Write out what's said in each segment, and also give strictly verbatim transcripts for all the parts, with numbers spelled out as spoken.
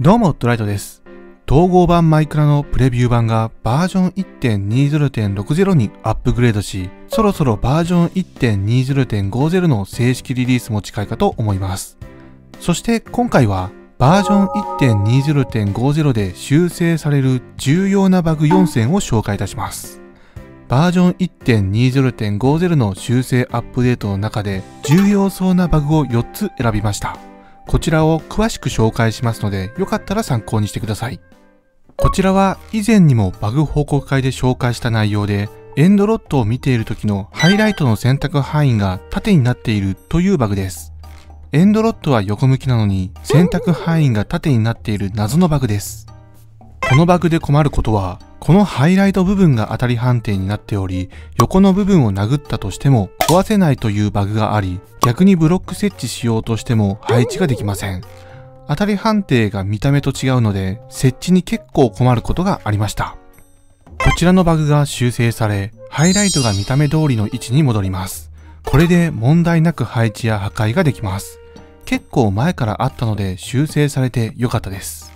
どうも、トライトです。統合版マイクラのプレビュー版がバージョン いってんにじゅうてんろくじゅう にアップグレードし、そろそろバージョン いってんにじゅうてんごじゅう の正式リリースも近いかと思います。そして今回はバージョン いってんにじゅうてんごじゅう で修正される重要なバグよんせんを紹介いたします。バージョン いってんにじゅうてんごじゅう の修正アップデートの中で重要そうなバグをよっつ選びました。こちらを詳しく紹介しますので、よかったら参考にしてください。こちらは以前にもバグ報告会で紹介した内容で、エンドロットを見ている時のハイライトの選択範囲が縦になっているというバグです。エンドロットは横向きなのに選択範囲が縦になっている謎のバグです。このバグで困ることは、このハイライト部分が当たり判定になっており、横の部分を殴ったとしても壊せないというバグがあり、逆にブロック設置しようとしても配置ができません。当たり判定が見た目と違うので、設置に結構困ることがありました。こちらのバグが修正され、ハイライトが見た目通りの位置に戻ります。これで問題なく配置や破壊ができます。結構前からあったので修正されて良かったです。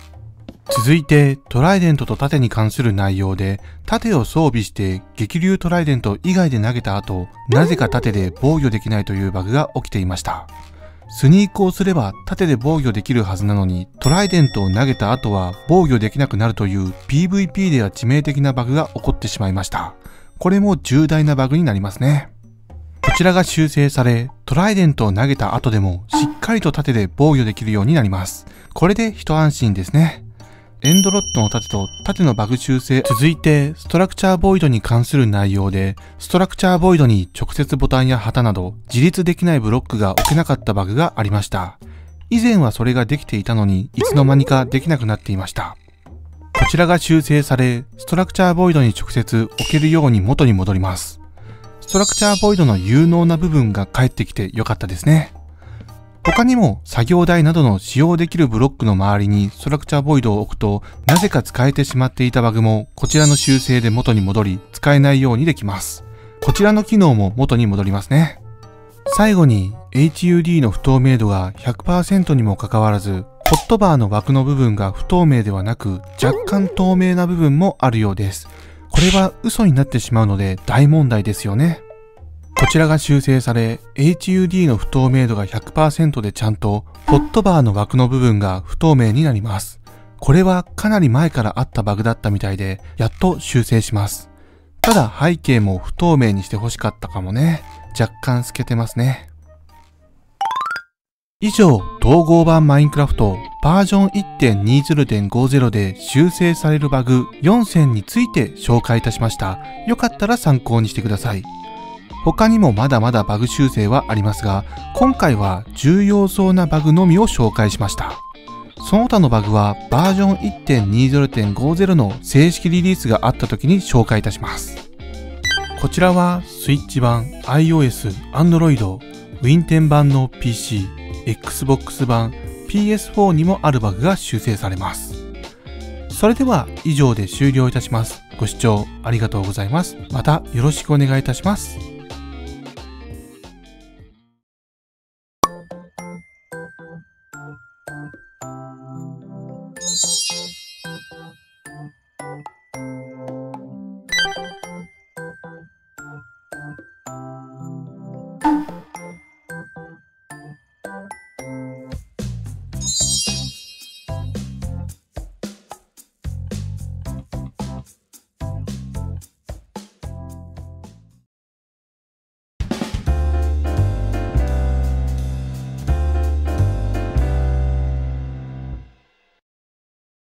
続いて、トライデントと盾に関する内容で、盾を装備して激流トライデント以外で投げた後、なぜか盾で防御できないというバグが起きていました。スニークをすれば盾で防御できるはずなのに、トライデントを投げた後は防御できなくなるという ピーブイピー では致命的なバグが起こってしまいました。これも重大なバグになりますね。こちらが修正され、トライデントを投げた後でもしっかりと盾で防御できるようになります。これで一安心ですね。エンドロットの盾と盾のバグ修正。続いて、ストラクチャーボイドに関する内容で、ストラクチャーボイドに直接ボタンや旗など、自立できないブロックが置けなかったバグがありました。以前はそれができていたのに、いつの間にかできなくなっていました。こちらが修正され、ストラクチャーボイドに直接置けるように元に戻ります。ストラクチャーボイドの有能な部分が返ってきて良かったですね。他にも作業台などの使用できるブロックの周りにストラクチャーボイドを置くとなぜか使えてしまっていたバグもこちらの修正で元に戻り使えないようにできます。こちらの機能も元に戻りますね。最後に エイチユーディー の不透明度が ひゃくパーセント にもかかわらずホットバーの枠の部分が不透明ではなく若干透明な部分もあるようです。これは嘘になってしまうので大問題ですよね。こちらが修正され、エイチユーディー の不透明度が ひゃくパーセント でちゃんと、ホットバーの枠の部分が不透明になります。これはかなり前からあったバグだったみたいで、やっと修正します。ただ背景も不透明にしてほしかったかもね。若干透けてますね。以上、統合版マインクラフトバージョン いってんにじゅうてんごじゅう で修正されるバグよんせんについて紹介いたしました。よかったら参考にしてください。他にもまだまだバグ修正はありますが、今回は重要そうなバグのみを紹介しました。その他のバグはバージョン いってんにじゅうてんごじゅう の正式リリースがあった時に紹介いたします。こちらはスイッチ版、iOS、Android、Windows 版の ピーシー、Xbox 版、ピーエスフォー にもあるバグが修正されます。それでは以上で終了いたします。ご視聴ありがとうございます。またよろしくお願いいたします。